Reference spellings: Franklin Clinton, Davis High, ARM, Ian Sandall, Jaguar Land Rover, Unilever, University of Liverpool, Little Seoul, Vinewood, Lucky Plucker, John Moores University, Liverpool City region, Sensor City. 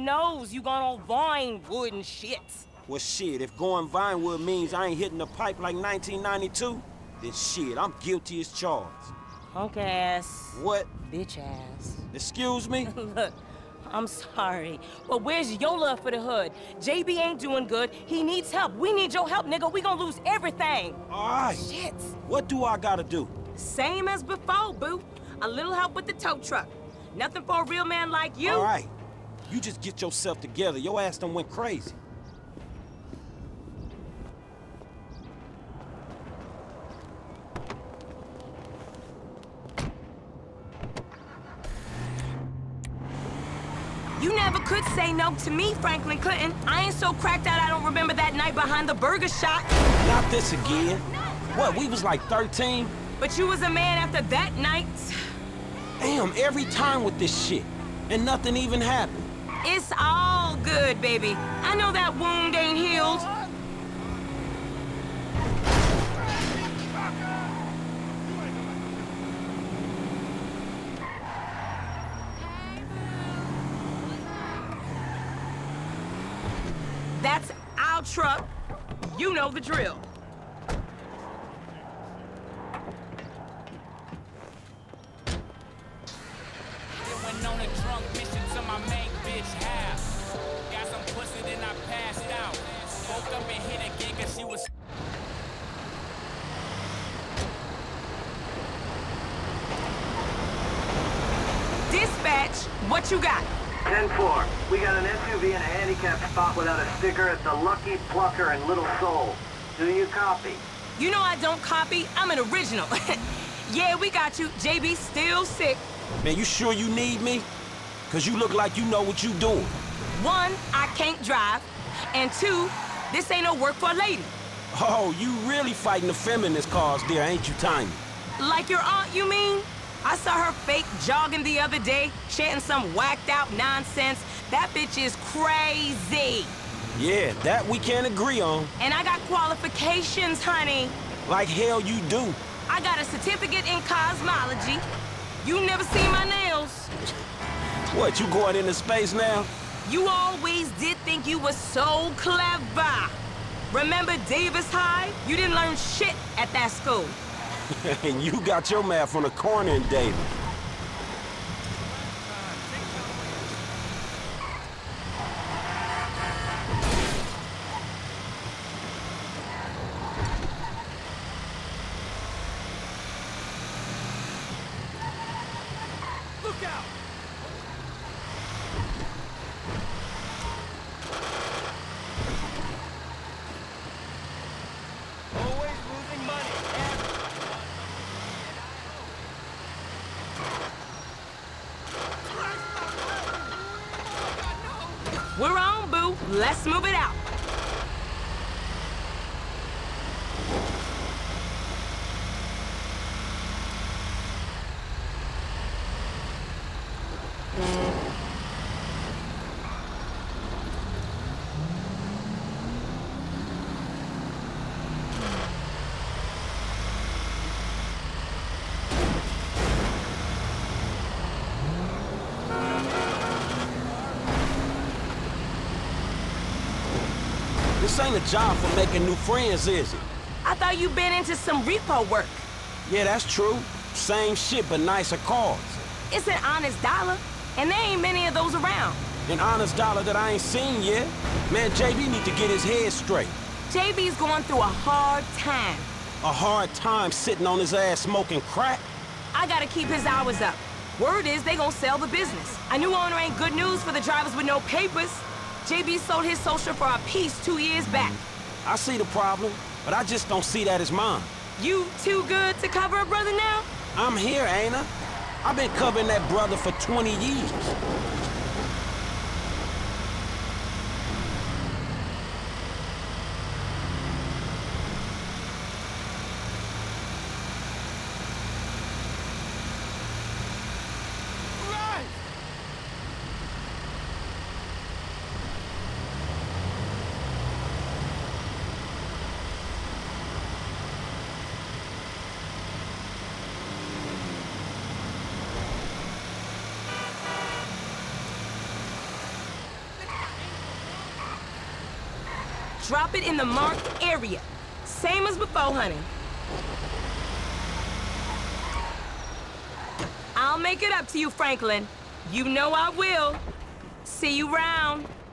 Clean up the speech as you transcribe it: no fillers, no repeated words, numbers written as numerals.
knows you gone on Vinewood and shit. Well, shit, if going Vinewood means I ain't hitting the pipe like 1992, then shit, I'm guilty as charged. Punk ass. What? Bitch ass. Excuse me? Look, I'm sorry, but where's your love for the hood? JB ain't doing good. He needs help. We need your help, nigga. We gonna lose everything. All right. Shit. What do I gotta do? Same as before, boo. A little help with the tow truck. Nothing for a real man like you. All right. You just get yourself together. Your ass done went crazy. You never could say no to me, Franklin Clinton. I ain't so cracked out I don't remember that night behind the burger shop. Not this again. What, we was like 13? But you was a man after that night. Damn, every time with this shit. And nothing even happened. It's all good, baby. I know that wound ain't healed. That's our truck. You know the drill. On a drunk mission to my main bitch half. Got some pussy then I passed out. Woke up and hit again cause she was... Dispatch, what you got? 10-4. We got an SUV in a handicapped spot without a sticker at the Lucky Plucker in Little Seoul. Do you copy? You know I don't copy. I'm an original. Yeah, we got you. JB still sick. Man, you sure you need me? Because you look like you know what you doing. One, I can't drive. And two, this ain't no work for a lady. Oh, you really fighting the feminist cause there, ain't you, Tiny? Like your aunt, you mean? I saw her fake jogging the other day, chanting some whacked-out nonsense. That bitch is crazy. Yeah, that we can't agree on. And I got qualifications, honey. Like hell you do. I got a certificate in cosmology. You never seen my nails. What, you going into space now? You always did think you were so clever. Remember Davis High? You didn't learn shit at that school. And you got your math from the corner in Davis. Look out! Always losing money. We're on, boo. Let's move it out. This ain't a job for making new friends, is it? I thought you been into some repo work. Yeah, that's true. Same shit, but nicer cars. It's an honest dollar, and there ain't many of those around. An honest dollar that I ain't seen yet? Man, JB need to get his head straight. JB's going through a hard time. A hard time sitting on his ass smoking crack? I gotta keep his hours up. Word is they gonna sell the business. A new owner ain't good news for the drivers with no papers. JB sold his social for a piece 2 years back. I see the problem, but I just don't see that as mine. You too good to cover a brother now? I'm here, ain't I? I've been covering that brother for 20 years. Drop it in the marked area. Same as before, honey. I'll make it up to you, Franklin. You know I will. See you round.